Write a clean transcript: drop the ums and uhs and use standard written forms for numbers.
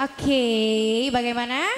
Oke, bagaimana?